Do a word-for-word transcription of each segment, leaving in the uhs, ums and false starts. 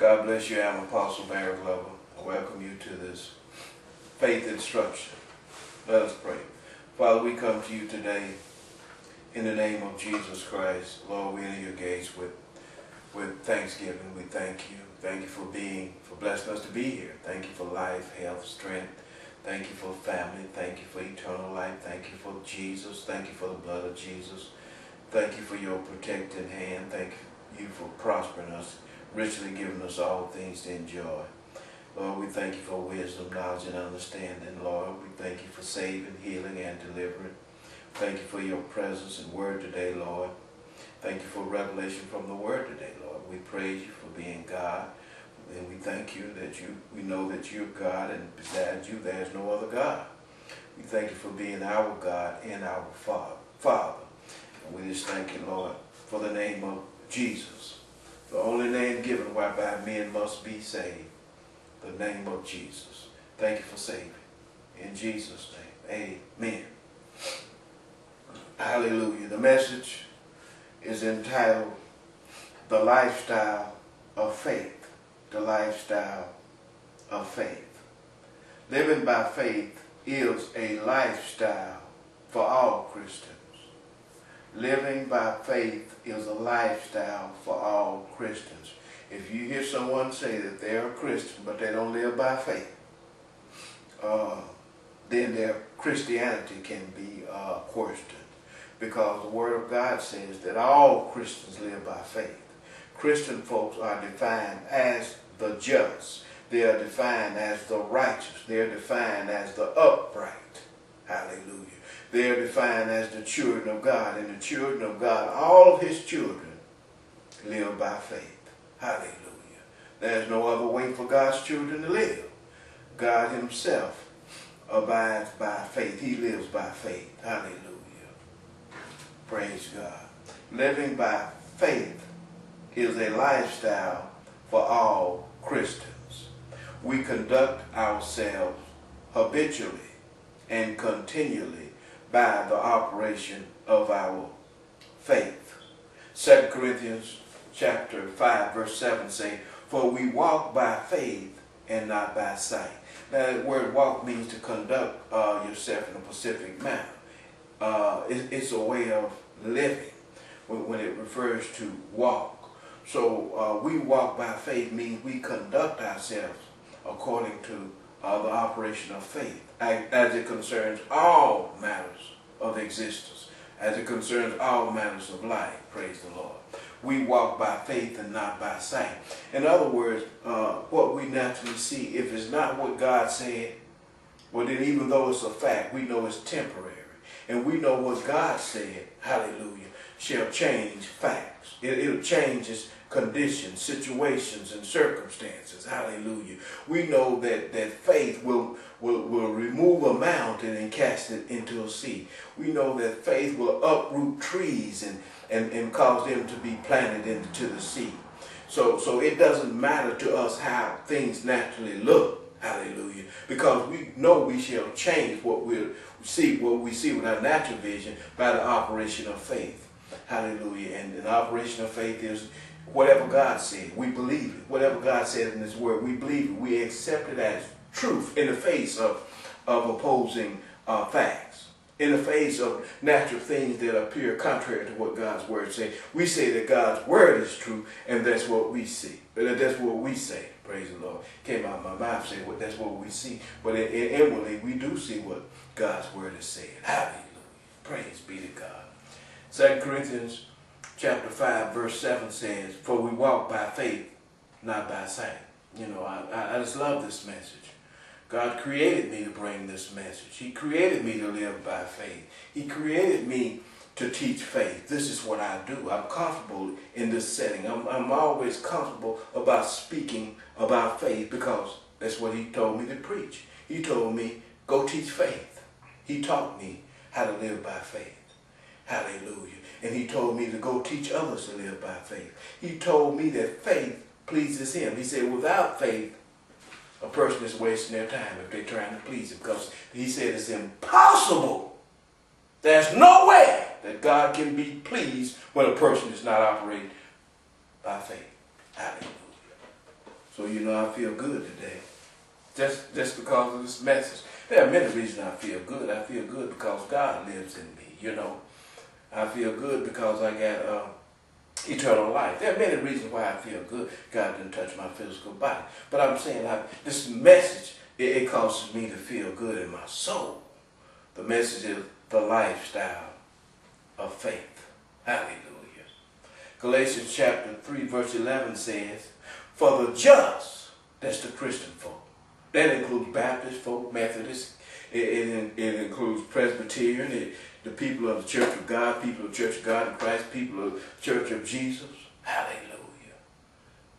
God bless you. I'm Apostle Barrie Glover. I welcome you to this faith instruction. Let us pray. Father, we come to you today in the name of Jesus Christ. Lord, we enter your gates with, with thanksgiving. We thank you. Thank you for being, for blessing us to be here. Thank you for life, health, strength. Thank you for family. Thank you for eternal life. Thank you for Jesus. Thank you for the blood of Jesus. Thank you for your protecting hand. Thank you for prospering us, richly giving us all things to enjoy. Lord, we thank you for wisdom, knowledge, and understanding. Lord, we thank you for saving, healing, and delivering. Thank you for your presence and word today, Lord. Thank you for revelation from the word today, Lord. We praise you for being God, and we thank you that you, we know that you're God, and besides you, there's no other God. We thank you for being our God and our Father. And we just thank you, Lord, for the name of Jesus. The only name given whereby men must be saved, the name of Jesus. Thank you for saving. In Jesus' name, amen. Hallelujah. The message is entitled, The Lifestyle of Faith. The Lifestyle of Faith. Living by faith is a lifestyle for all Christians. Living by faith is a lifestyle for all Christians. If you hear someone say that they're a Christian, but they don't live by faith, uh, then their Christianity can be uh, questioned. Because the Word of God says that all Christians live by faith. Christian folks are defined as the just. They are defined as the righteous. They are defined as the upright. Hallelujah. They are defined as the children of God. And the children of God, all of his children, live by faith. Hallelujah. There's no other way for God's children to live. God himself abides by faith. He lives by faith. Hallelujah. Praise God. Living by faith is a lifestyle for all Christians. We conduct ourselves habitually and continually by the operation of our faith. Second Corinthians chapter five, verse seven says, "For we walk by faith and not by sight." Now, the word walk means to conduct uh, yourself in a specific manner. Uh, it, it's a way of living when, when it refers to walk. So uh, we walk by faith means we conduct ourselves according to Uh, the operation of faith as, as it concerns all matters of existence, as it concerns all matters of life. Praise the Lord. We walk by faith and not by sight. In other words, uh, what we naturally see, if it's not what God said, well then even though it's a fact, we know it's temporary. And we know what God said, hallelujah, shall change facts. It, it'll change its conditions, situations, and circumstances. Hallelujah. We know that, that faith will, will, will remove a mountain and cast it into a sea. We know that faith will uproot trees and, and, and cause them to be planted into the sea. So, so it doesn't matter to us how things naturally look. Hallelujah. Because we know we shall change what we see, what we see with our natural vision by the operation of faith. Hallelujah. And the operation of faith is whatever God said, we believe it. Whatever God said in his word, we believe it. We accept it as truth in the face of, of opposing uh, facts, in the face of natural things that appear contrary to what God's word says. We say that God's word is true, and that's what we see. That's what we say. Praise the Lord. Came out of my mouth, said, well, that's what we see. But in, in, inwardly, we do see what God's word is saying. Hallelujah. Praise be to God. Second Corinthians chapter five, verse seven says, "For we walk by faith, not by sight." You know, I, I just love this message. God created me to bring this message. He created me to live by faith. He created me to teach faith. This is what I do. I'm comfortable in this setting. I'm, I'm always comfortable about speaking about faith because that's what he told me to preach. He told me, go teach faith. He taught me how to live by faith. Hallelujah. And he told me to go teach others to live by faith. He told me that faith pleases him. He said, without faith, a person is wasting their time if they're trying to please him. Because he said it's impossible. There's no way that God can be pleased when a person is not operating by faith. Hallelujah. well, you know, I feel good today. Just, just because of this message. There are many reasons I feel good. I feel good because God lives in me, you know. I feel good because I got uh, eternal life. There are many reasons why I feel good. God didn't touch my physical body. But I'm saying I, this message, it, it causes me to feel good in my soul. The message is the lifestyle of faith. Hallelujah. Galatians chapter three verse eleven says, for the just, that's the Christian folk. That includes Baptist folk, Methodist. It, it, it includes Presbyterian, it, the people of the Church of God, people of the Church of God in Christ, people of the Church of Jesus. Hallelujah.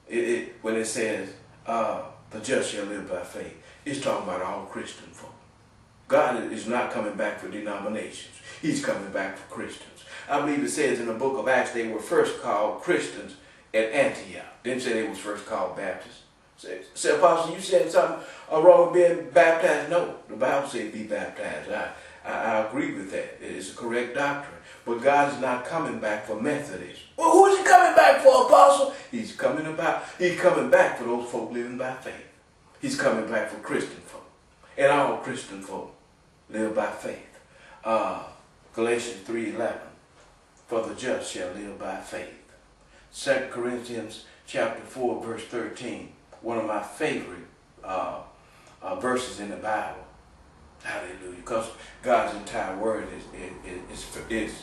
It, it, when it says, uh, the just shall live by faith, it's talking about all Christian folk. God is not coming back for denominations. He's coming back for Christians. I believe it says in the book of Acts they were first called Christians at Antioch. Didn't say they was first called Baptists. Say, Apostle, you said something wrong with being baptized? No, the Bible said be baptized. I, I, I agree with that. It's a correct doctrine. But God is not coming back for Methodists. Well, who is he coming back for, Apostle? He's coming about. He's coming back for those folk living by faith. He's coming back for Christian folk. And all Christian folk live by faith. Uh, Galatians three eleven, for the just shall live by faith. Second Corinthians chapter four verse thirteen, one of my favorite uh, uh, verses in the Bible. Hallelujah, because God's entire word is is is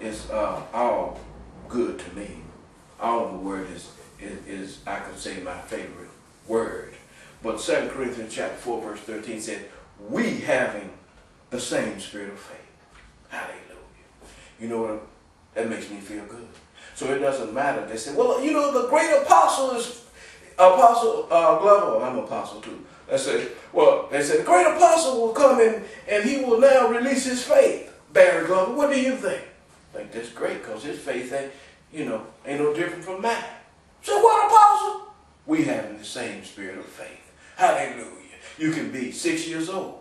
is uh, all good to me. All the word is, is is I could say my favorite word. But Second Corinthians chapter four verse thirteen said, "We having the same spirit of faith." Hallelujah. You know what? That makes me feel good. So it doesn't matter. They say, well, you know, the great apostle is Apostle uh, Glover. I'm an apostle too. I said, well, they said, the great apostle will come in and he will now release his faith. Barrie Glover, what do you think? I think that's great because his faith ain't, you know, ain't no different from mine. So what, apostle? We having the same spirit of faith. Hallelujah. You can be six years old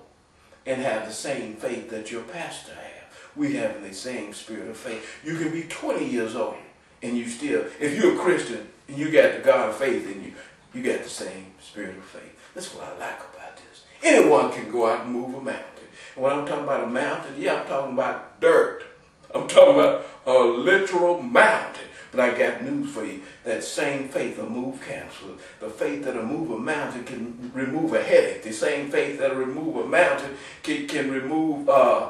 and have the same faith that your pastor have. We have the same spirit of faith. You can be twenty years old and you still, if you're a Christian and you got the God of faith in you, you got the same spirit of faith. That's what I like about this. Anyone can go out and move a mountain. And when I'm talking about a mountain, yeah, I'm talking about dirt. I'm talking about a literal mountain. But I got news for you. That same faith will move cancer. The faith that will move a mountain can remove a headache. The same faith that will remove a mountain can, can remove, uh,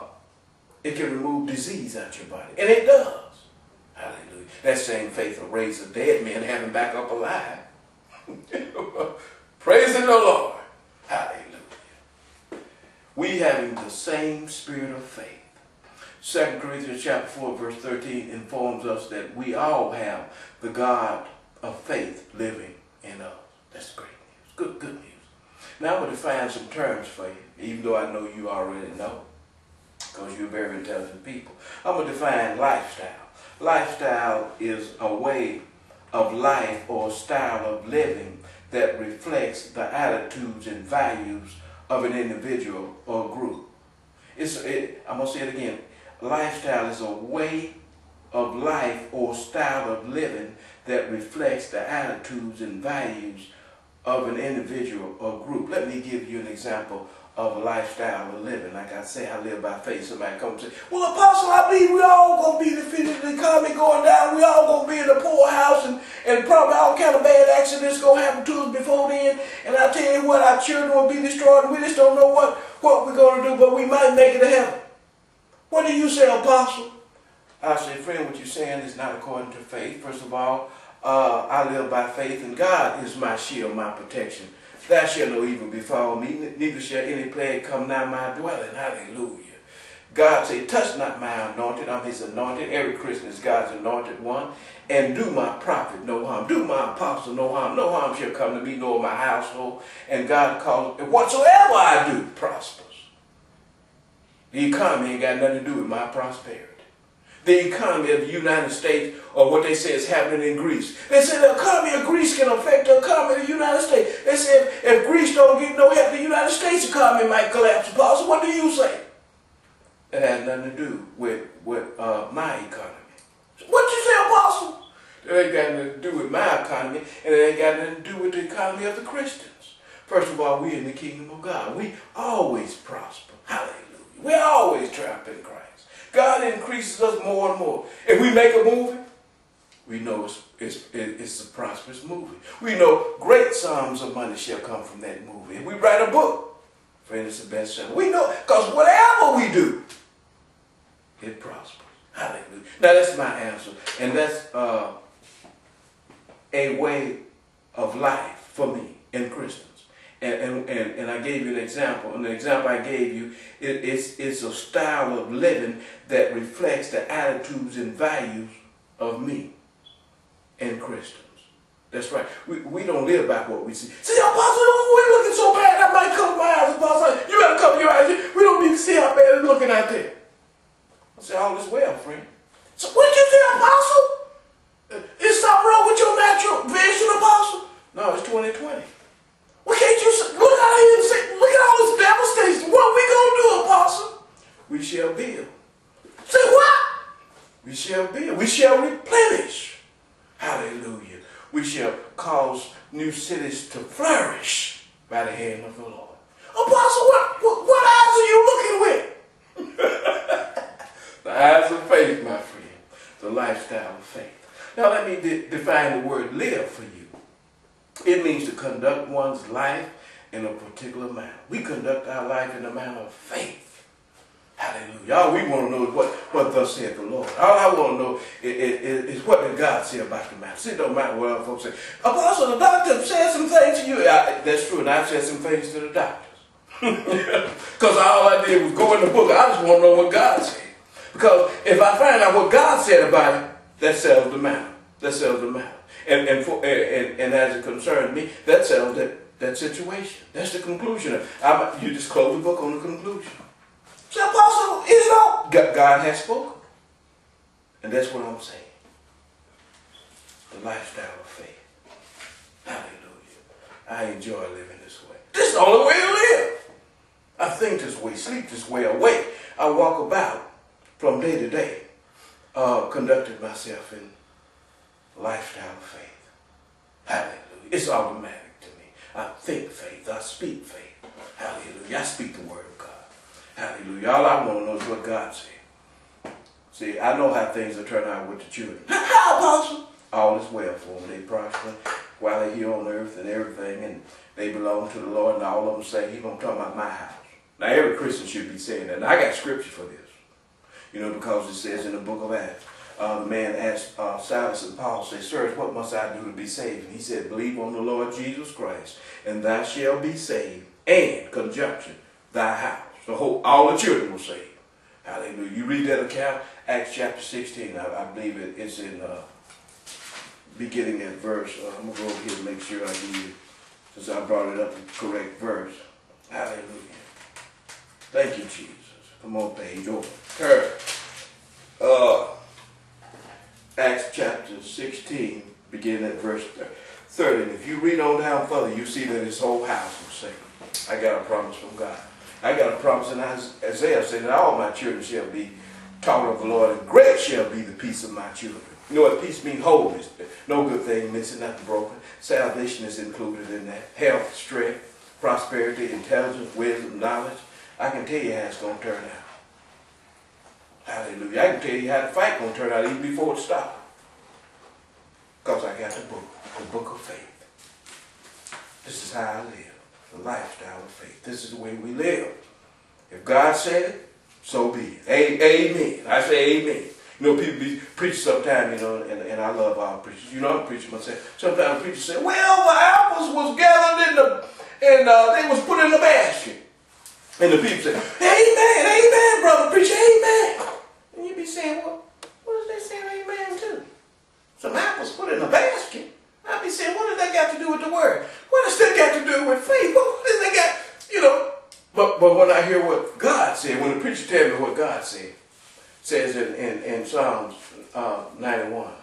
it can remove disease out your body. And it does. Hallelujah. That same faith will raise a dead man and have him back up alive. Praising the Lord. Hallelujah. We having the same spirit of faith. Second Corinthians chapter four verse thirteen informs us that we all have the God of faith living in us. That's great news. Good, good news. Now I'm going to find some terms for you, even though I know you already know, because you're very intelligent people. I'm going to define lifestyle. Lifestyle is a way of life or style of living that reflects the attitudes and values of an individual or group. It's, it, I'm going to say it again. Lifestyle is a way of life or style of living that reflects the attitudes and values of an individual or group. Let me give you an example of a lifestyle of living. Like I say, I live by faith. Somebody comes and says, well, Apostle, I believe we all going to be defeated, the economy going down, we all going to be in the poorhouse, and, and probably all kind of bad accidents going to happen to us before then. And I tell you what, our children will be destroyed, and we just don't know what, what we're going to do, but we might make it to heaven. What do you say, Apostle? I say, friend, what you're saying is not according to faith. First of all, uh, I live by faith, and God is my shield, my protection. Thou shall no evil befall me, neither shall any plague come nigh my dwelling. Hallelujah. God say, touch not my anointed. I'm his anointed. Every Christian is God's anointed one. And do my prophet no harm. Do my apostle no harm. No harm shall come to me, nor my household. And God calls, whatsoever I do prospers. The economy ain't got nothing to do with my prosperity. The economy of the United States, or what they say is happening in Greece. They say the economy of Greece can affect the economy of the United States. They say if, if Greece don't get no help, the United States economy might collapse. Apostle, what do you say? It has nothing to do with, with uh, my economy. What you say, Apostle? It ain't got nothing to do with my economy, and it ain't got nothing to do with the economy of the Christians. First of all, we're in the kingdom of God. We always prosper. Hallelujah. We always triumph in Christ. God increases us more and more. If we make a movie, we know it's, it's, it's a prosperous movie. We know great sums of money shall come from that movie. If we write a book, friend, it's the bestseller. We know, because whatever we do, it prospers. Hallelujah. Now, that's my answer. And that's uh, a way of life for me in Christians. And, and, and I gave you an example. And the example I gave you, it, it's, it's a style of living that reflects the attitudes and values of me and Christians. That's right. We, we don't live by what we see. See, Apostle, oh, we're looking so bad. That might cover my eyes, Apostle. You better cover your eyes. We don't need to see how bad it's looking out there. I said, all is well, friend. So what did you say, Apostle? It's not wrong with your natural vision, Apostle. No, it's twenty twenty. Well, can't you look out here and say, look at all this devastation. What are we going to do, Apostle? We shall build. Say what? We shall build. We shall replenish. Hallelujah. We shall cause new cities to flourish by the hand of the Lord. Apostle, what, what, what eyes are you looking with? The eyes of faith, my friend. The lifestyle of faith. Now, let me de define the word live for you. It means to conduct one's life in a particular manner. We conduct our life in a manner of faith. Hallelujah. All we want to know is what, what thus said the Lord. All I want to know is, is, is what did God say about the matter. See, it don't matter what other folks say. Apostle, the doctor said some things to you. I, that's true, and I've said some things to the doctors. Because all I did was go in the book. I just want to know what God said. Because if I find out what God said about it, that settles the matter. That settles the matter. And, and, for, and, and as it concerns me, that settles that, that situation. That's the conclusion. I'm, you just close the book on the conclusion. So, Apostle, is it all? God has spoken. And that's what I'm saying. The lifestyle of faith. Hallelujah. I enjoy living this way. This is the only way to live. I think this way, sleep this way, awake. I walk about from day to day, uh, conducted myself in lifestyle of faith. Hallelujah. It's automatic to me. I think faith. I speak faith. Hallelujah. I speak the word of God. Hallelujah. All I want to know is what God said. See, I know how things will turn out with the children. How, Apostle? All is well for them. They prosper while they're here on earth and everything, and they belong to the Lord, and all of them say, he's going to talk about my house. Now, every Christian should be saying that. And I got scripture for this. You know, because it says in the book of Acts, Uh, the man asked uh, Silas and Paul, say, sirs, what must I do to be saved? And he said, believe on the Lord Jesus Christ, and thou shalt be saved, and, conjunction, thy house. The whole, all the children were saved. Hallelujah. You read that account, Acts chapter sixteen, I, I believe it, it's in uh, beginning at verse. Uh, I'm going to go over here and make sure I do it, since I brought it up the correct verse. Hallelujah. Thank you, Jesus. Come on, page over. Turn. Uh... Acts chapter sixteen, beginning at verse thirty. And if you read on down further, you see that his whole house was saved. I got a promise from God. I got a promise in Isaiah saying that all my children shall be taught of the Lord, and great shall be the peace of my children. You know what peace means? Wholeness. No good thing missing, nothing broken. Salvation is included in that. Health, strength, prosperity, intelligence, wisdom, knowledge. I can tell you how it's going to turn out. Hallelujah. I can tell you how the fight gonna turn out even before it stops. Because I got the book, the book of faith. This is how I live, the lifestyle of faith. This is the way we live. If God said it, so be it. A amen. I say amen. You know, people be, preach sometimes, you know, and, and I love our preachers. You know, I'm preaching myself. Sometimes preachers say, well, the apples was gathered in the, and uh, they was put in the basket. And the people say, amen, amen, brother, preacher, amen. And you be saying, well, what is they saying amen to? Some apples put in a basket. I be saying, what does that got to do with the word? What does that got to do with faith? What does that got, you know? But but when I hear what God said, when the preacher tells me what God said, says in, in, in Psalms uh, ninety-one,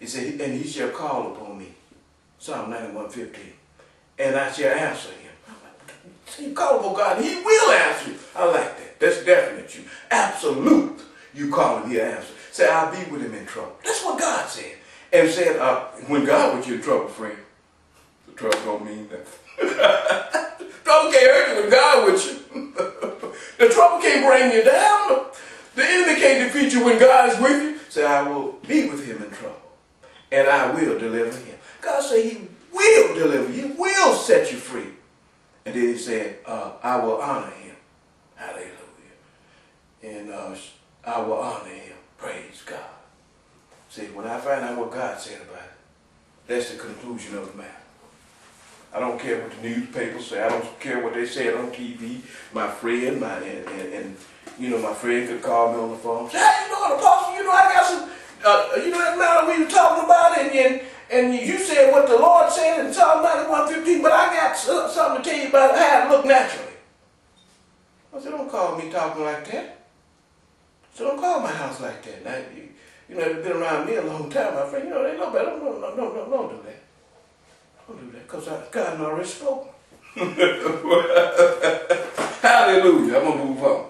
he said, and he shall call upon me, Psalm ninety-one, fifteen, and I shall answer him. You call upon God, and he will answer you. I like that. That's definite. You absolute. You call him, he'll answer. Say, I'll be with him in trouble. That's what God said. and said, uh, when God was your trouble, friend, the trouble don't mean nothing. Don't care when God with you. The trouble can't bring you down. The enemy can't defeat you when God is with you. Say, I will be with him in trouble, and I will deliver him. God said he will deliver you. He will set you free. And then he said, uh, I will honor him. Hallelujah. And uh, I will honor him. Praise God. See, when I find out what God said about it, that's the conclusion of the matter. I don't care what the newspapers say. I don't care what they said on T V. My friend, my and, and, and you know, my friend could call me on the phone. Say, how you doing, Apostle? You know, I got some, uh, you know, that matter we were talking about, and, and and you said what the Lord said in Psalm ninety-one fifteen, but I got something to tell you about how to look naturally. I said, don't call me talking like that. So don't call my house like that. Now, you, you know, you've been around me a long time, my friend. You know, they know better. No, no, no, no, don't do that. Don't do that, because God already spoke. Hallelujah. I'm going to move on.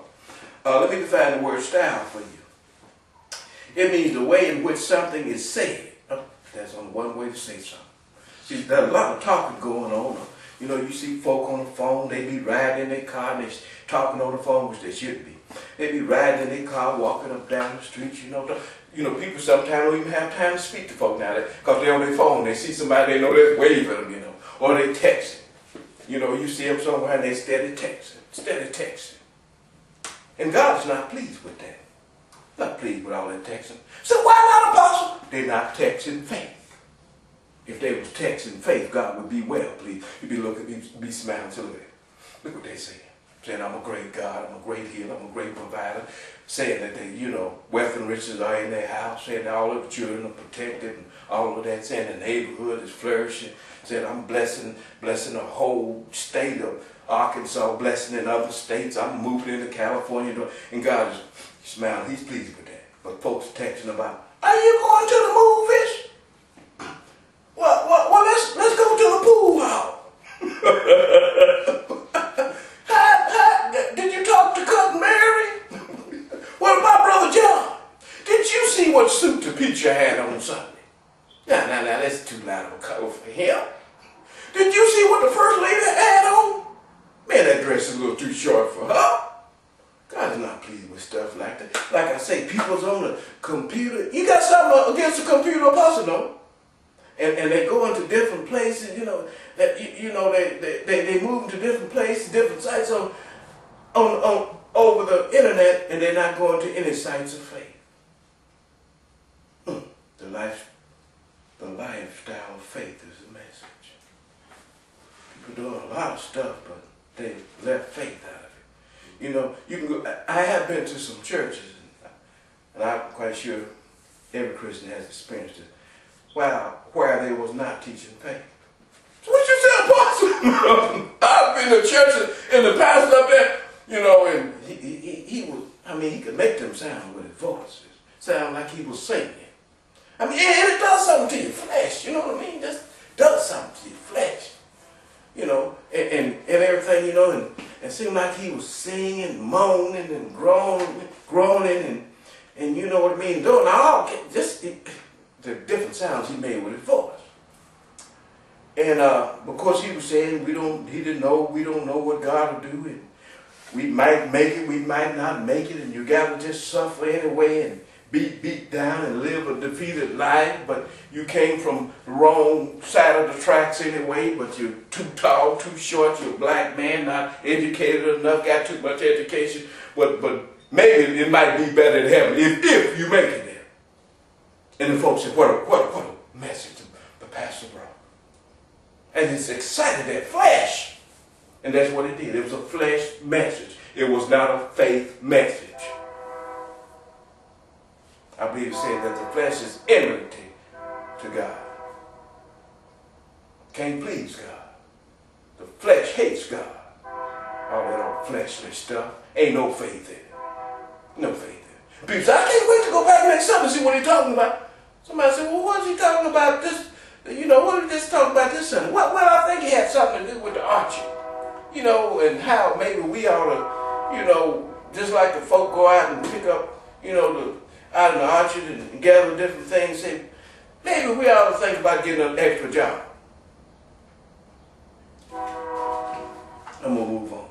Uh, let me define the word style for you. It means the way in which something is said. Oh, that's only one way to say something. See, there's a lot of talking going on. You know, you see folk on the phone, they be riding in their car and they talking on the phone, which they shouldn't be. They be riding in their car, walking up down the street, you know. You know, people sometimes don't even have time to speak to folk now because they're on their phone. They see somebody, they know they're waving them, you know, or they texting. You know, you see them somewhere and they steady texting, steady texting. And God's not pleased with that. Not pleased with all that texting. So why not, Apostle? They're not texting faith. If they was texting faith, God would be well pleased. He'd be looking, he'd be smiling to look at it. Look what they saying. Saying, I'm a great God, I'm a great healer, I'm a great provider. Saying that they, you know, wealth and riches are in their house. Saying that all of the children are protected and all of that. Saying the neighborhood is flourishing. Saying I'm blessing, blessing the whole state of Arkansas, blessing in other states. I'm moving into California. And God is smiling. He's pleased with that. But folks are texting about, are you going to the movies? Well, well, well, let's let's go to the pool hall. how, how, did you talk to Cousin Mary? What about Brother John? Did you see what suit the preacher had on Sunday? Now, now, now, that's too loud of a cover for him. Did you see what the first lady had on? Man, that dress is a little too short for her. God's not pleased with stuff like that. Like I say, people's on the computer. You got something against the computer, Apostle, though? And, and they go into different places, you know, that you, you know, they, they, they, they move to different places, different sites on, on, on over the internet, and they're not going to any sites of faith. Mm. The life, the lifestyle of faith is the message. People doing a lot of stuff, but they left faith out of it. You know, you can go, I have been to some churches, and I'm quite sure every Christian has experienced it. Wow, where they was not teaching faith. So what you say, Apostle? I've been to churches and the pastor up there, you know, and he, he, he was, I mean, he could make them sound with his voices, sound like he was singing. I mean, yeah, it does something to your flesh, you know what I mean? It just does something to your flesh, you know, and, and, and everything, you know, and, and it seemed like he was singing, moaning, and groaning, groaning, and, and you know what I mean, doing all, just, it, the different sounds he made with his voice. And uh, because he was saying, we don't, he didn't know, we don't know what God will do, and we might make it, we might not make it, and you got to just suffer anyway and be beat down and live a defeated life, but you came from the wrong side of the tracks anyway, but you're too tall, too short, you're a black man, not educated enough, got too much education, but, but maybe it might be better than heaven if, if you make it. And the folks said, what a, what, a, what a message the pastor brought. And it's excited that flesh. And that's what it did. It was a flesh message. It was not a faith message. I believe it said that the flesh is enmity to God. Can't please God. The flesh hates God. All that old fleshly stuff. Ain't no faith in it. No faith in it. Because I can't wait to go back next Sunday and see what he's talking about. Somebody said, well, what is he talking about this? You know, what is this talking about this Sunday? Well, well, I think he had something to do with the archery. You know, and how maybe we ought to, you know, just like the folk go out and pick up, you know, the, out in the orchard and gather different things. Say, Maybe we ought to think about getting an extra job. I'm going to move on.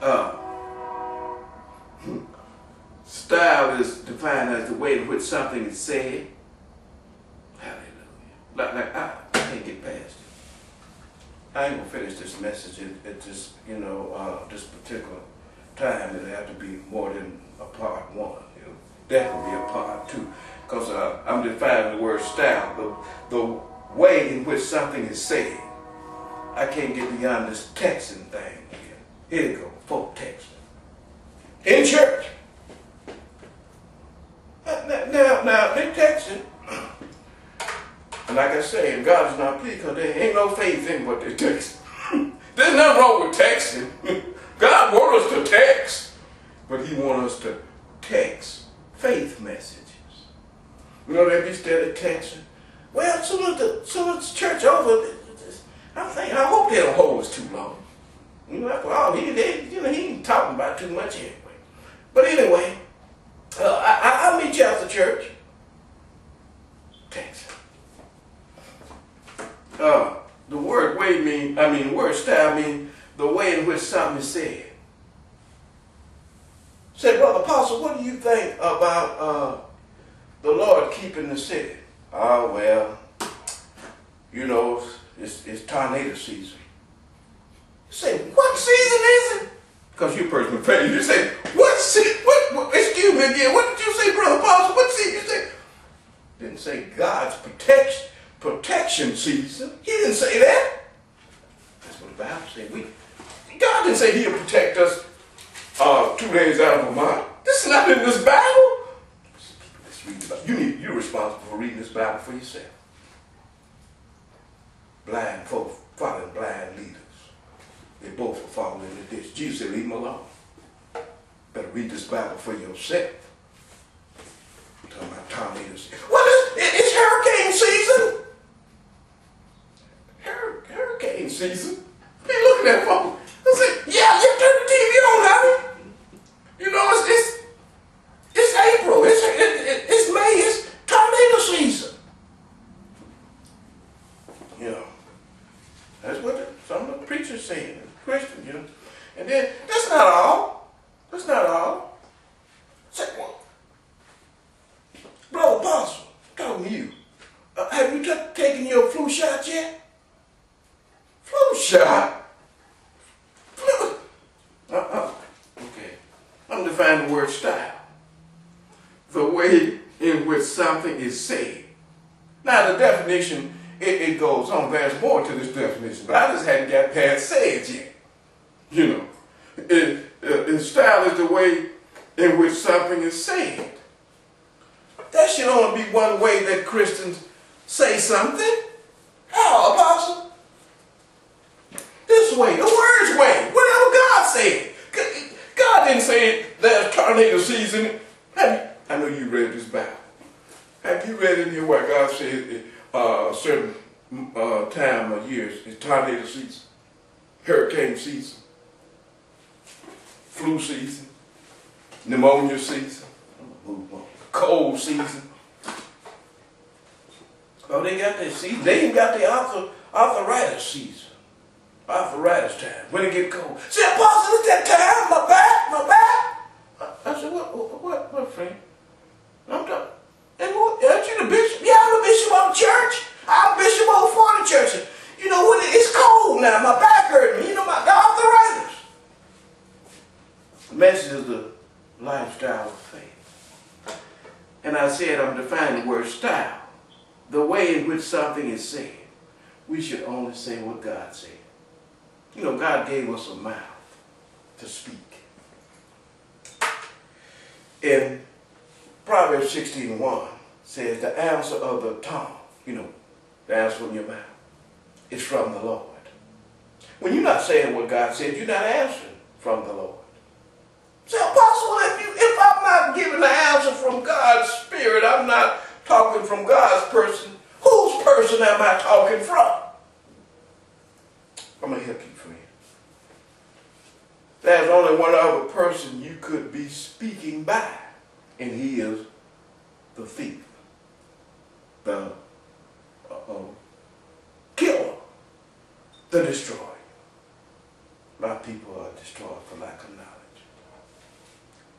Uh, style is defined as the way in which something is said. Hallelujah. Like, like I, I can't get past it. I ain't going to finish this message at, at this, you know, uh, this particular time. It'll have to be more than a part one. It'll definitely be a part two. Because uh, I'm defining the word style, the, the way in which something is said. I can't get beyond this texting thing here. Here you go, folk texting. In church. Now, now, now they texting. And like I say, God is not pleased because there ain't no faith in what they text. There's nothing wrong with texting. God wants us to text. But he wants us to text faith messages. You know, they be steady texting. Well, soon as the, soon as the church over, I think I hope they don't hold us too long. You know, after all, he they, you know he ain't talking about too much anyway. But anyway, uh, I, I'll meet you after church. Thanks. Uh, the word way mean I mean word style mean the way in which something is said. Say, Brother Apostle, what do you think about uh, the Lord keeping the city? Ah, well, you know. It's, it's tornado season. You say, what season is it? Because you personally pray. You say, what season? What, what, excuse me again. What did you say, Brother Apostle? What season? You say, didn't say God's protection protection season. He didn't say that. That's what the Bible said. We, God didn't say he'll protect us uh, two days out of a month. This is not in this Bible. Let's read the Bible. You need, you're responsible for reading this Bible for yourself. Blind folk following blind leaders. They both are falling into this. Jesus said, leave them alone. Better read this Bible for yourself. I'm talking about tornadoes. What is it? It's hurricane season. Hur hurricane season? Be looking at folk. I said, yeah, you turn the T V on, honey. You know, it's it's, it's April. It's, it, it, it's May. It's tornado season. You know. That's what the, some of the preachers saying, Christian, you know. And then that's not all. That's not all. Say, well, Brother Apostle, I'm talking to you. Uh, have you taken your flu shot yet? Flu shot? Flu? Uh-uh. Okay. I'm defining the word style. The way in which something is said. Now the definition. It, it goes on. There's more to this definition, but I just hadn't got past said yet. You know, it, it, style is the way in which something is said. That should only be one way that Christians say something. How, Apostle? This way, the word's way, whatever God said. God didn't say there's tornado season. I know you read this Bible. Have you read in here where God said it? Uh, a certain uh, time of years, it's tornado season, hurricane season, flu season, pneumonia season, cold season. Oh, they got their season. They even got the arthur arthritis season, arthritis time, when it get cold. Say, Apostle, it's that time, my back, my back. I, I said, what, what, what, what, friend? I'm talking. And who, aren't you the bishop? Yeah, I'm the bishop of the church. I'm bishop of Florida church. You know, when it's cold now, my back hurting. You know, my arthritis. The message is the lifestyle of faith. And I said I'm defining the word style. The way in which something is said. We should only say what God said. You know, God gave us a mouth to speak. And Proverbs sixteen one says the answer of the tongue, you know, the answer from your mouth, is from the Lord. When you're not saying what God said, you're not answering from the Lord. So, Apostle, if, you, if I'm not giving the answer from God's Spirit, I'm not talking from God's person, whose person am I talking from? I'm going to help you, friend. There's only one other person you could be speaking by. And he is the thief. the uh, killer, the destroyer. My people are destroyed for lack of knowledge.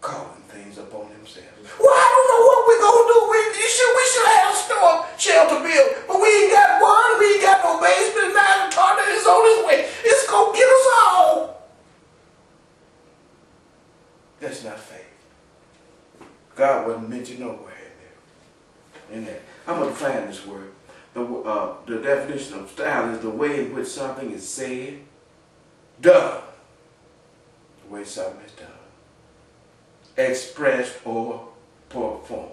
Calling things upon themselves. Well, I don't know what we're going to do. We, you should, we should have a store, shelter bill, but we ain't got one. We ain't got no basement. Now the target is on its way. It's going to get us all. That's not faith. God wasn't mentioned nowhere in there. In there. I'm going to find this word. The, uh, the definition of style is the way in which something is said, done. The way something is done. Expressed or performed.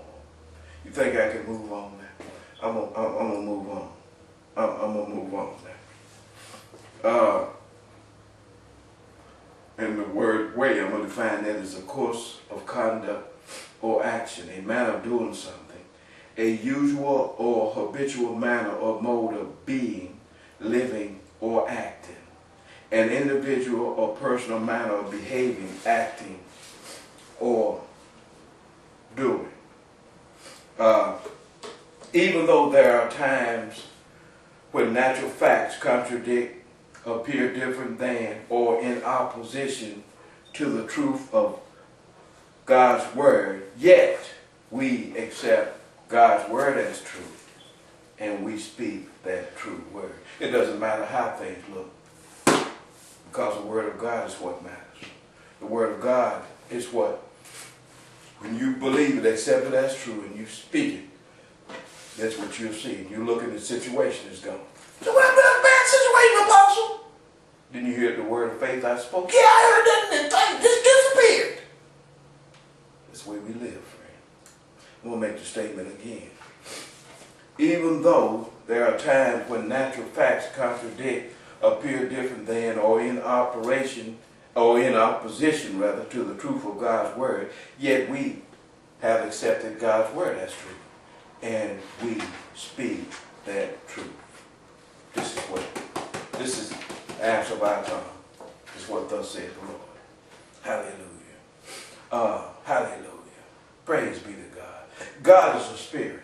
You think I can move on now? I'm gonna, I'm, I'm gonna move on. I'm, I'm gonna move on now. Uh, and the word way, I'm gonna define that as a course of conduct or action, a manner of doing something, a usual or habitual manner or mode of being, living, or acting, an individual or personal manner of behaving, acting, or doing. Uh, even though there are times when natural facts contradict, appear different than, or in opposition to the truth of God's word, yet we accept God's word as true, and we speak that true word. It doesn't matter how things look, because the word of God is what matters. The word of God is what, when you believe it, accept it as true, and you speak it, that's what you'll see. You look at the situation, it's gone. So I'm not a bad situation, Apostle. Didn't you hear the word of faith I spoke? Yeah, I heard that, and it just disappeared. That's the way we live, friend. I'm going to make the statement again. Even though there are times when natural facts contradict, appear different than, or in operation, or in opposition, rather, to the truth of God's word, yet we have accepted God's word as truth, and we speak that truth. This is what, this is the answer of our tongue. This is what thus saith the Lord. Hallelujah. Uh, hallelujah. Praise be to God. God is a spirit,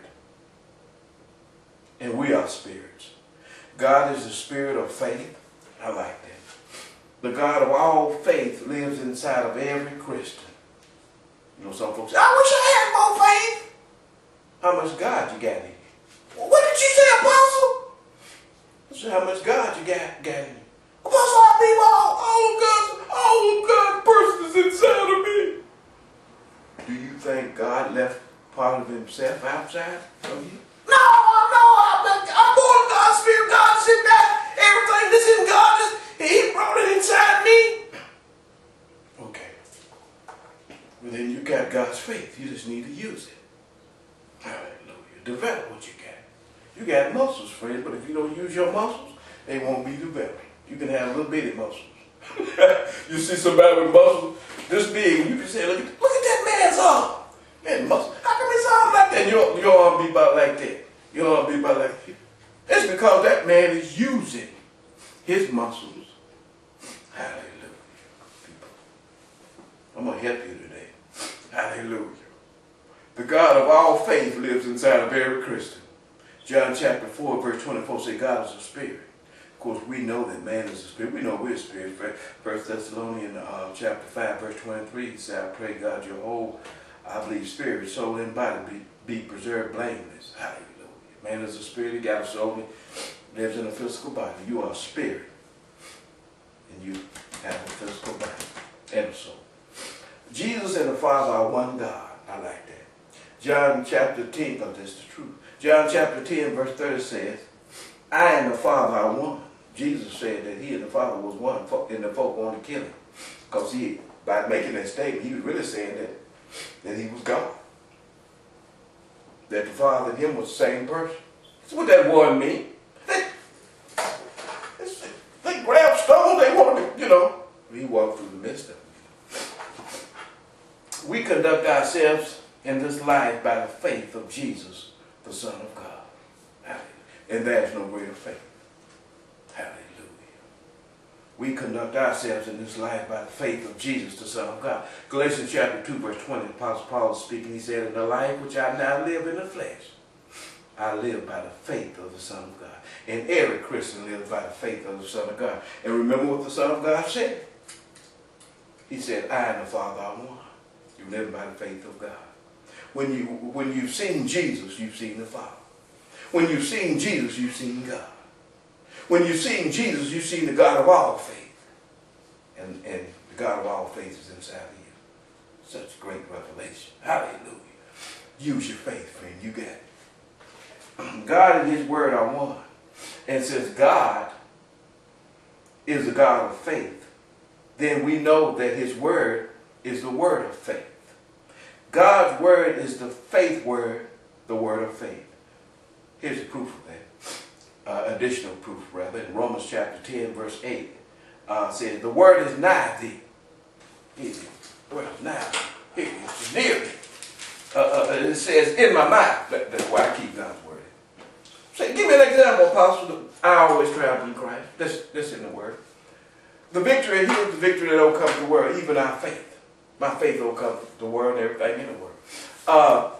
and we are spirits. God is the spirit of faith. I like that. The God of all faith lives inside of every Christian. You know, some folks say, I wish I had more faith. How much God you got in you? Well, what did you say, Apostle? I said, how much God you got, got in you? Apostle, I believe all, all, God, all God persons inside of me. Do you think God left part of himself outside of you? No, no, I'm, I'm born of God's spirit. God sent that everything that's in God is, he brought it inside me. Okay. Well, then you got God's faith. You just need to use it. Hallelujah. Develop what you got. You got muscles, friend, but if you don't use your muscles, they won't be developed. You can have little bitty muscles. You see somebody with muscles this big, and you can say, look, look at that man's arm. Man, muscle. How come his arm like that? Your, your arm be about like that. Your arm be about like that. It's because that man is using his muscles. Hallelujah, people. I'm going to help you today. Hallelujah. The God of all faith lives inside of every Christian. John chapter four, verse twenty-four says God is a spirit. Of course, we know that man is a spirit. We know we're a spirit. First Thessalonians uh, chapter five, verse twenty-three says, I pray God your whole, I believe, spirit, soul, and body be, be preserved blameless. Hallelujah. Man is a spirit. He got a soul. He lives in a physical body. You are a spirit. And you have a physical body and a soul. Jesus and the Father are one God. I like that. John chapter ten, oh, that's the truth. John chapter ten, verse thirty says, I and the Father are one. Jesus said that he and the Father was one, and the folk wanted to kill him. Because he, by making that statement, he was really saying that, that he was God. That the Father and him was the same person. That's what that word means. They grabbed stone, they wanted to, you know. He walked through the midst of it. We conduct ourselves in this life by the faith of Jesus, the Son of God. Hallelujah. And there's no greater faith. Hallelujah. We conduct ourselves in this life by the faith of Jesus, the Son of God. Galatians chapter two, verse twenty, Apostle Paul is speaking. He said, in the life which I now live in the flesh, I live by the faith of the Son of God. And every Christian lives by the faith of the Son of God. And remember what the Son of God said. He said, I and the Father are one. You live by the faith of God. When, you, when you've seen Jesus, you've seen the Father. When you've seen Jesus, you've seen God. When you've seen Jesus, you've seen the God of all faith. And, and the God of all faith is inside of you. Such great revelation. Hallelujah. Use your faith, friend. You got it. God and His Word are one. And since God is the God of faith, then we know that His Word is the Word of faith. God's Word is the faith Word, the Word of faith. Here's the proof of that. Uh, additional proof, rather. In Romans chapter ten, verse eight, uh, says, the Word is nigh thee. Here it is. The Word is nigh thee. Here it is. Near thee. Uh, uh, it says, in my mouth. That, that's why I keep God's Word. Say, give me an example, Apostle. I always triumph in Christ. That's, that's in the Word. The victory, here's the victory that overcomes the world, even our faith. My faith overcomes the world and everything in the world. Uh,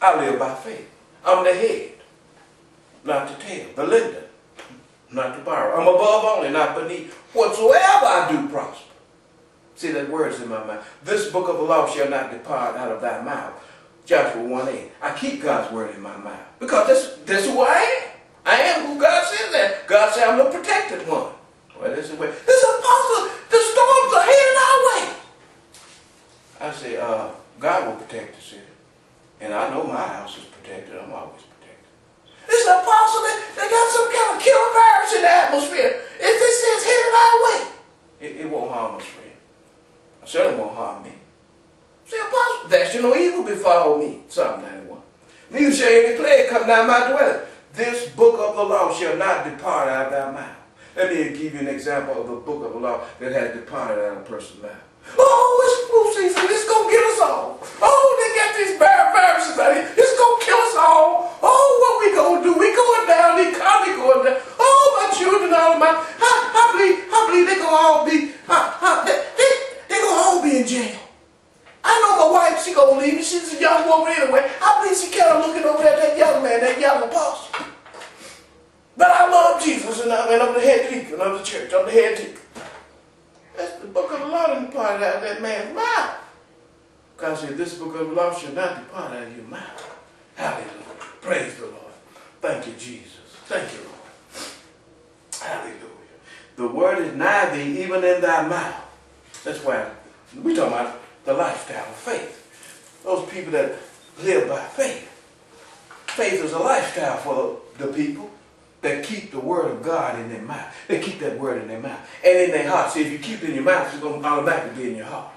I live by faith. I'm the head, not the tail. The lender, not the borrower. I'm above only, not beneath. Whatsoever I do prosper. See, that word's in my mouth. This book of the law shall not depart out of thy mouth. Joshua one eight. I keep God's word in my mouth. Because that's, that's who I am. I am who God says that. God said I'm the protected one. Well, that's the way. This is awesome. The storms are headed our way. I say, uh, God will protect us here. And I know my house is protected. I'm always protected. It's an apostle that they got some kind of killer virus in the atmosphere. If this is headed our way, it, it won't harm us, friend. It certainly won't harm me. See, apostle, that shall no evil befall me. Psalm ninety-one. Neither shall any plague come down my dwelling. This book of the law shall not depart out of thy mouth. Let me give you an example of a book of the law that had departed out of a person's mouth. Oh, it's flu season. It's going to get us all. Oh, they got these bad viruses out here. It's going to kill us all. Oh, what we going to do? We going down. The economy going down. Oh, my children, all of my. I, I believe, I believe they're going to all be, I, I, they, they, they're going to all be in jail. I know my wife, she going to leave me. She's a young woman anyway. I believe she kept looking over at that young man, that young apostle. But I love Jesus, and I'm the head deacon of the church. I'm the head deacon. That's the book of the law that departed out of that man's mouth. God said, this book of the law shall not depart out of your mouth. Hallelujah. Praise the Lord. Thank you, Jesus. Thank you, Lord. Hallelujah. The word is nigh thee, even in thy mouth. That's why we're talking about the lifestyle of faith. Those people that live by faith. Faith is a lifestyle for the people that keep the word of God in their mouth. They keep that word in their mouth and in their heart. See, if you keep it in your mouth, it's going to automatically be in your heart.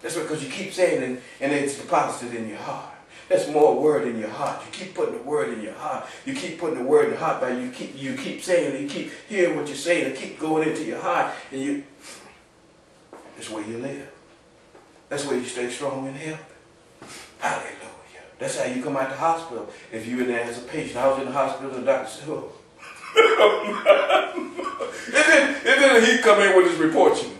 That's because you keep saying it and it's deposited in your heart. That's more word in your heart. You keep putting the word in your heart. You keep putting the word in your heart by you keep you keep saying it. You keep hearing what you're saying. It keep going into your heart, and you. That's where you live. That's where you stay strong and healthy. Hallelujah. That's how you come out the hospital. If you're in there as a patient, I was in the hospital with Doctor Sewell. And then he'd come in with his report, you know.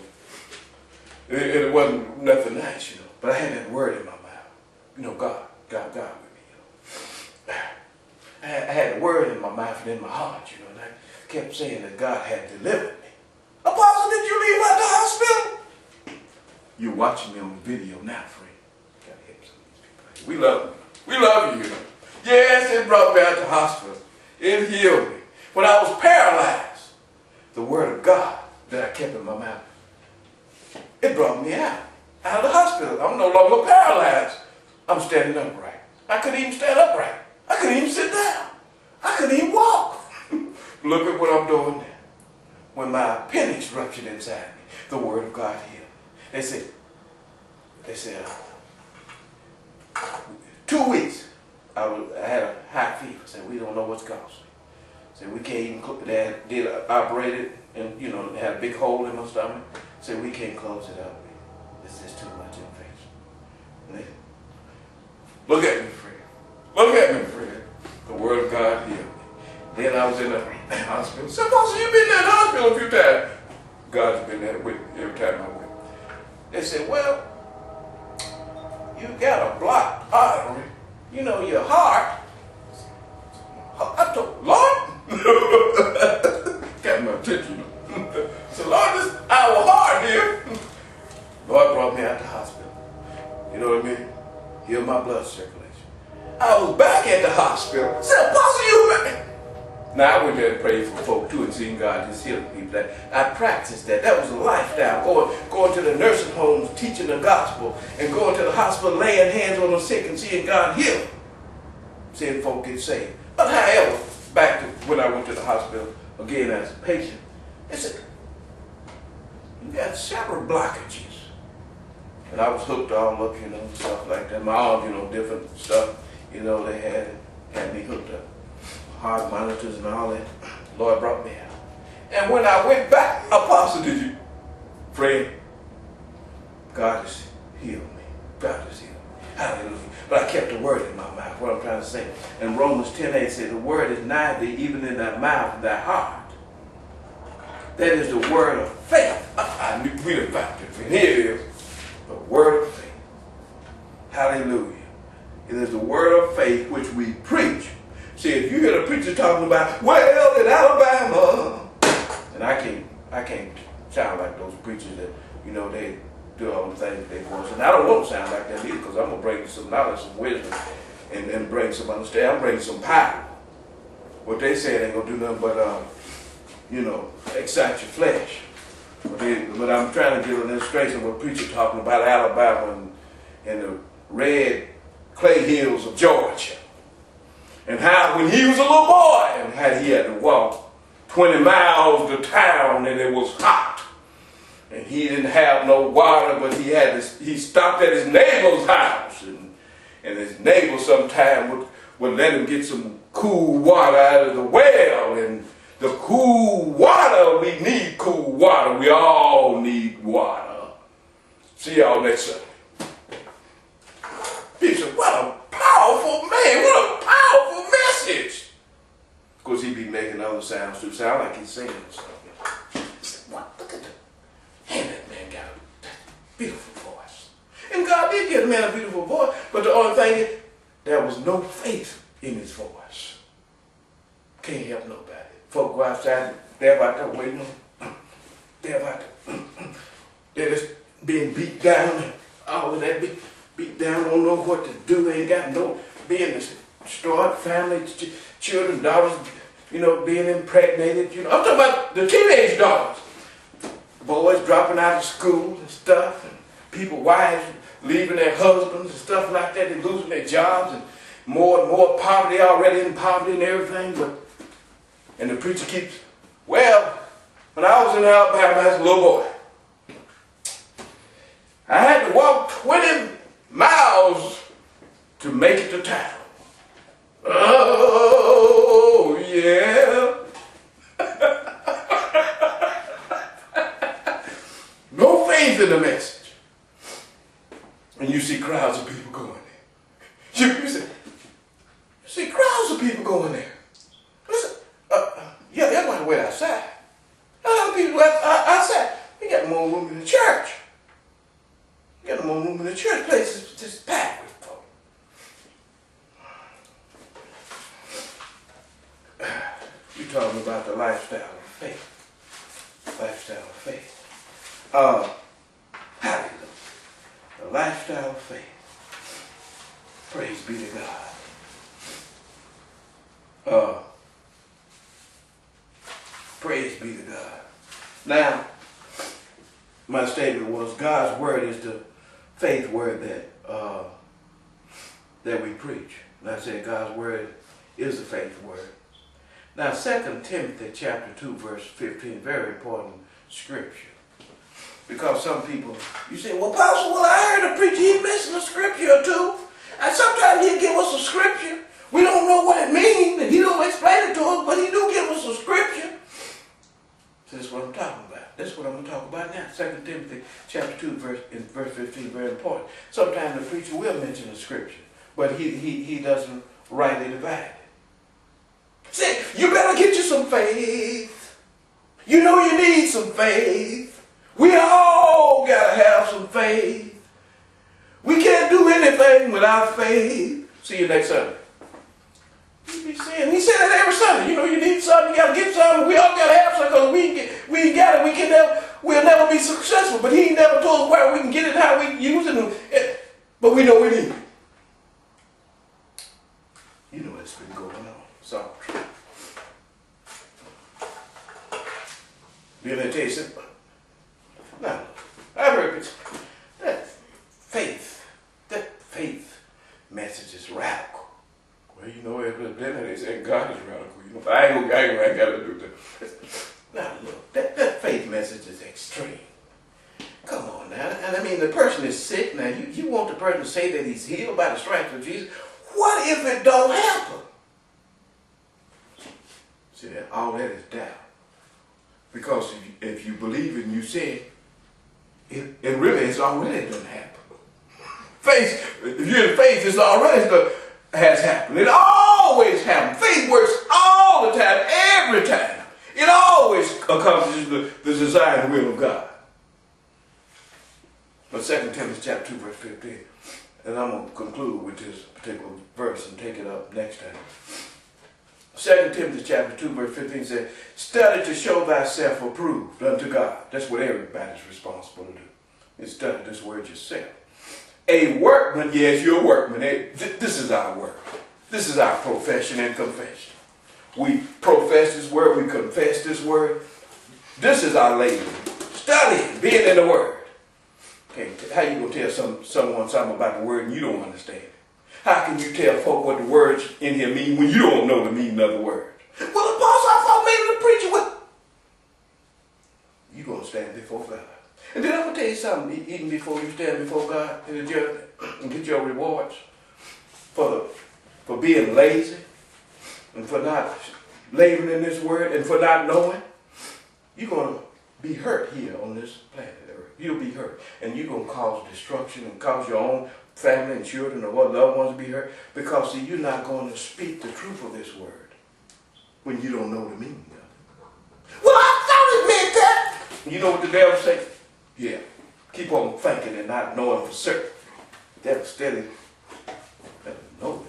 And it, it wasn't nothing nice, you know. But I had that word in my mouth. You know, God, God, God with me, you know. I had, I had a word in my mouth and in my heart, you know. And I kept saying that God had delivered me. Apostle, did you leave out the hospital? You're watching me on video now, friend. You gotta help some of these people. We love them. We love you. Yes, it brought me out to hospital. It healed me. When I was paralyzed, the word of God that I kept in my mouth, it brought me out. Out of the hospital. I'm no longer paralyzed. I'm standing upright. I couldn't even stand upright. I couldn't even sit down. I couldn't even walk. Look at what I'm doing now. When my appendix ruptured inside me, the word of God healed me. They said, they said, Two weeks, I, was, I had a high fever. I said, we don't know what's causing it. I said, we can't even close it. They did operate it, and, you know, had a big hole in my stomach. I said, we can't close it up. It's just too much infection. And they, look at me, friend. Look at me, friend. The word of God healed me. Then I was in the hospital. Supposedly you've been in the hospital a few times. God's been there with me every time I went. They said, well, you got a blocked artery. You know, your heart I told Lord, got my attention. So Lord, this hour hard here. Lord brought me out the hospital. You know what I mean? Healed my blood circulation. I was back at the hospital. Said, Apostle, you man. Now, I went there and prayed for folk too and seen God just healing people. I practiced that. That was a lifestyle. Going, going to the nursing homes, teaching the gospel, and going to the hospital, laying hands on the sick and seeing God heal. Seeing folk get saved. But however, back to when I went to the hospital again as a patient, they said, you got several blockages. And I was hooked all up, you know, stuff like that. My arms, you know, different stuff, you know, they had, had me hooked up. Heart monitors and all that. The Lord brought me out. And when I went back, Apostle, did you pray? God has healed me. God has healed me. Hallelujah. But I kept the word in my mouth, what I'm trying to say. And Romans ten eight said, the word is nigh thee, even in thy mouth and thy heart. That is the word of faith. I knew we didn't find it. Here it is. The word of faith. Hallelujah. It is the word of faith which we preach. See, if you hear the preacher talking about, well, in Alabama, and I can't, I can't sound like those preachers that, you know, they do all the things they want. And I don't want to sound like that either, because I'm going to bring some knowledge, some wisdom, and then bring some understanding. I'm bringing some power. What they say ain't going to do nothing but, um, you know, excite your flesh. But, they, but I'm trying to give an illustration of a preacher talking about Alabama and, and the red clay hills of Georgia. And how when he was a little boy, and how he had to walk twenty miles to town, and it was hot. And he didn't have no water, but he had this, he stopped at his neighbor's house. And, and his neighbor sometime would, would let him get some cool water out of the well. And the cool water, we need cool water. We all need water. See y'all next Sunday. He said, what a powerful man. What a powerful message. Of course, he be making other sounds too. Sound like he's singing or something. He said, what? Look at that. And that man got a beautiful voice. And God did give the man a beautiful voice. But the only thing is, there was no faith in his voice. Can't help nobody. Folk go outside. They're about there waiting on. They're about there. They're just being beat down. All of that beat. Beat down, don't know what to do, they ain't got no business. Destroyed family, ch children, daughters, you know, being impregnated. You know, I'm talking about the teenage daughters. Boys dropping out of school and stuff, and people, wives leaving their husbands and stuff like that. They're losing their jobs and more and more poverty, already in poverty and everything. But and the preacher keeps, well, when I was in Alabama as a little boy, I had to walk twenty miles to make it to town. Oh, yeah. No faith in the message. And you see crowds of people going there. You, you, see, you see crowds of people going there. Listen, uh, yeah, that's why they went outside. A lot of people went outside. We got more room in the church. Got no more room in the church. Place is just packed with folk. You're talking about the lifestyle of faith. Lifestyle of faith. Uh, hallelujah. The lifestyle of faith. Praise be to God. Uh, praise be to God. Now, my statement was God's word is the faith word that uh, that we preach. And I said God's word is the faith word. Now Second Timothy chapter two verse fifteen, very important scripture. Because some people, you say, well, Apostle, well, I heard a preacher, he missing a scripture or two. And sometimes he'll give us a scripture. We don't know what it means, and he don't explain it to us, but he do give us a scripture. So that's what I'm talking about. That's what I'm going to talk about now. Second Timothy chapter two, verse, verse fifteen, very important. Sometimes the preacher will mention the scripture, but he, he, he doesn't rightly divide it. See, you better get you some faith. You know you need some faith. We all got to have some faith. We can't do anything without faith. See you next Sunday. be saying. He said that every Sunday. You know, you need something, you got to get something. We all got to have something because we, we got it. We can never, we'll never be successful. But he never told us where we can get it, how we can use it. But we know we need it. You know it's been going on. So, realization. Now, I heard it. That faith, that faith message is radical. Well, you know, evidently they say God is radical. You know, I ain't, I ain't, I ain't got to do that. Now, look, that, that faith message is extreme. Come on now. And I mean, the person is sick. Now, you, you want the person to say that he's healed by the stripes of Jesus. What if it don't happen? See, that all that is doubt. Because if you, if you believe it and you say it, it, it really has already done happen. Faith, if you're in faith, it's already done. Has happened. It always happens. Faith works all the time, every time. It always accomplishes the, the desired will of God. But Second Timothy chapter two, verse fifteen, and I'm going to conclude with this particular verse and take it up next time. Second Timothy chapter two, verse fifteen says, "Study to show thyself approved unto God." That's what everybody's responsible to do. Is study this word yourself. A workman, yes, you're a workman. This is our work. This is our profession and confession. We profess this word. We confess this word. This is our labor. Studying, being in the word. Okay, how you gonna tell some someone something about the word and you don't understand it? How can you tell folk what the words in here mean when you don't know the meaning of the word? Well, Apostle, I thought maybe the preacher would. You gonna stand before God. And then I'm going to tell you something, even before you stand before God in the judgment and get your rewards for, the, for being lazy and for not laboring in this word and for not knowing, you're going to be hurt here on this planet Earth. You'll be hurt. And you're going to cause destruction and cause your own family and children or loved ones to be hurt because, see, you're not going to speak the truth of this word when you don't know the meaning of it. Well, I thought it meant that. You know what the devil says? Yeah, keep on thinking and not knowing for certain. That's steady. That's no.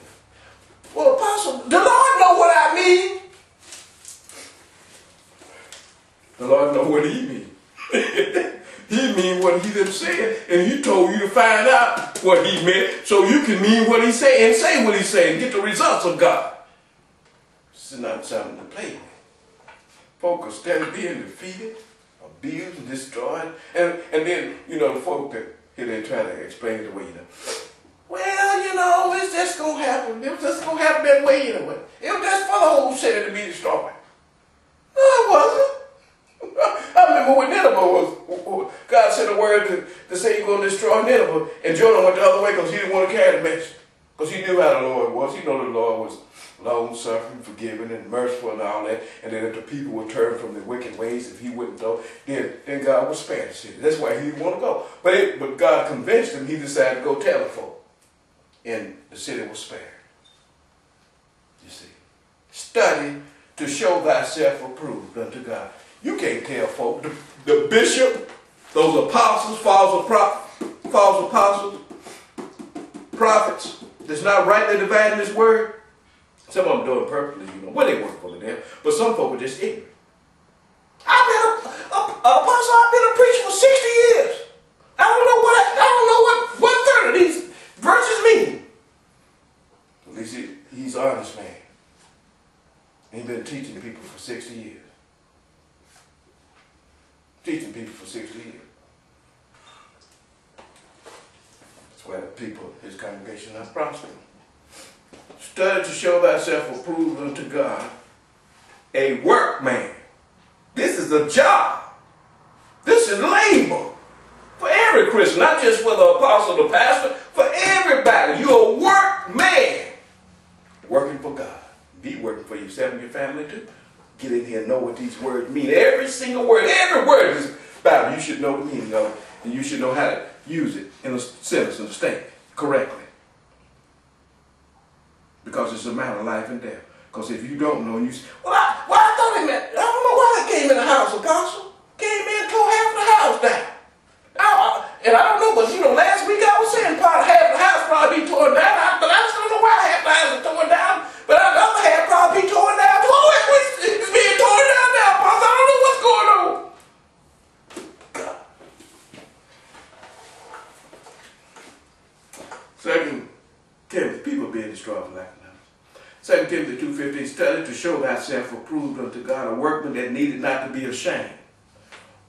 Well, Apostle, the Lord know what I mean. The Lord know what He mean. He mean what He done said, and He told you to find out what He meant, so you can mean what He said and say what He said and get the results of God. This is not something to play with. Folk are steady being defeated, abused and destroyed, and and then you know the folk that here they try to explain it away. You know, well, you know, it's just gonna happen. It's just gonna happen that way anyway. It was just for the whole city to be destroyed. No, it wasn't. I remember when Nineveh was. God sent a word to, to say You're gonna destroy Nineveh, and Jonah went the other way because he didn't want to carry the message because he knew how the Lord was. He knew the Lord was long-suffering, forgiving, and merciful and all that, and then if the people would turn from their wicked ways, if he wouldn't go, then, then God would spare the city. That's why he didn't want to go. But, it, but God convinced him, he decided to go tell the folk, and the city was spared. You see. Study to show thyself approved unto God. You can't tell folk. The, the bishop, those apostles, false, apro false apostles, prophets, that's not rightly dividing this word. Some of them do it perfectly, you know. Well, they work for the devil. But some folk are just ignorant. I've been a, a, a apostle, I've been a preacher for sixty years. I don't know what I don't know what one third of these verses mean. At least he, he's an honest man. He's been teaching people for sixty years. Teaching people for sixty years. That's why the people, his congregation, are prospering. Study to show thyself approved unto God, a workman. This is a job. This is labor for every Christian, not just for the apostle, the pastor, for everybody. You're a workman, working for God. Be working for yourself and your family too. Get in here and know what these words mean. Every single word, every word is Bible. You should know the meaning of it, and you should know how to use it in a sentence and a statement correctly. Because it's a matter of life and death. Because if you don't know, and you say, well, I, well, I thought it meant, I don't know why they came in the house, Apostle. Came in and tore half the house down. I, I, and I don't know, but you know, last week I was saying part half the house probably be torn down, I, but I just don't know why half the house is torn down, but the other half destroyed for lack of knowledge. Second Timothy two fifteen, study to show thyself approved unto God, a workman that needed not to be ashamed,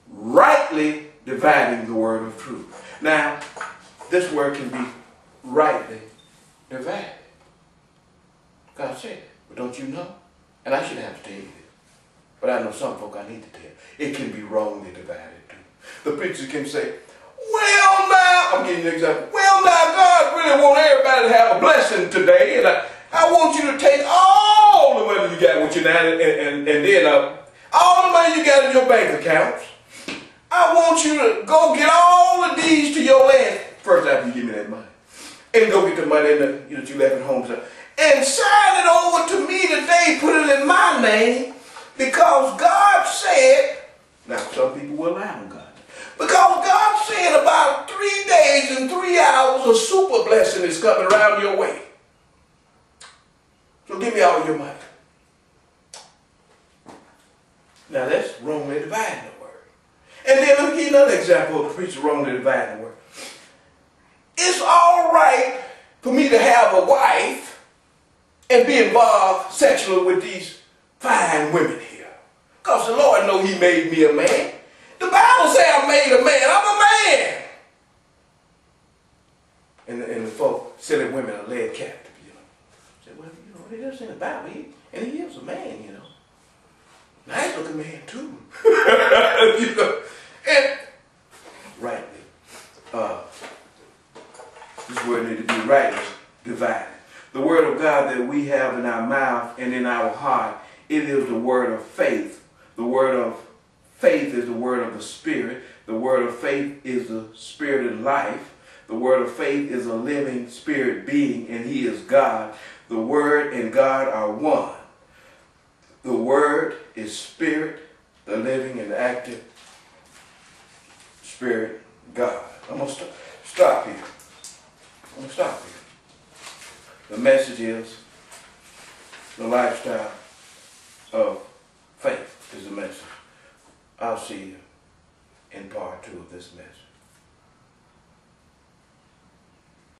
rightly dividing the word of truth. Now, this word can be rightly divided. God said it, but don't you know? And I shouldn't have to tell you this, but I know some folk I need to tell. It can be wrongly divided too. The preacher can say, well now, I'm giving you an example, well now God really want everybody to have a blessing today, and I, I want you to take all the money you got with you now, and, and, and then uh, all the money you got in your bank accounts, I want you to go get all the deeds to your land. First after you give me that money, and go get the money that you, know, you left at home, so, and sign it over to me today, put it in my name, because God said, now some people will lie on God, because God said about three days and three hours a super blessing is coming around your way. So give me all your money. Now that's wrongly dividing the word. And then let me give you another example of the preacher wrongly dividing the word. It's all right for me to have a wife and be involved sexually with these fine women here, because the Lord knows he made me a man. The Bible says I made a man. I'm a man. And the, and the folk, silly women are led captive, you know. Say, well, you know, they just in the Bible, he, and he is a man, you know. Nice looking man, too. You know. And, rightly. Uh, this word needs to be rightly divided. The word of God that we have in our mouth and in our heart, it is the word of faith. The word of faith is the word of the Spirit. The word of faith is the Spirit of life. The word of faith is a living spirit being, and he is God. The word and God are one. The word is spirit, the living and active spirit, God. I'm going to st- stop here. I'm going to stop here. The message is the lifestyle of faith is the message. I'll see you in part two of this message.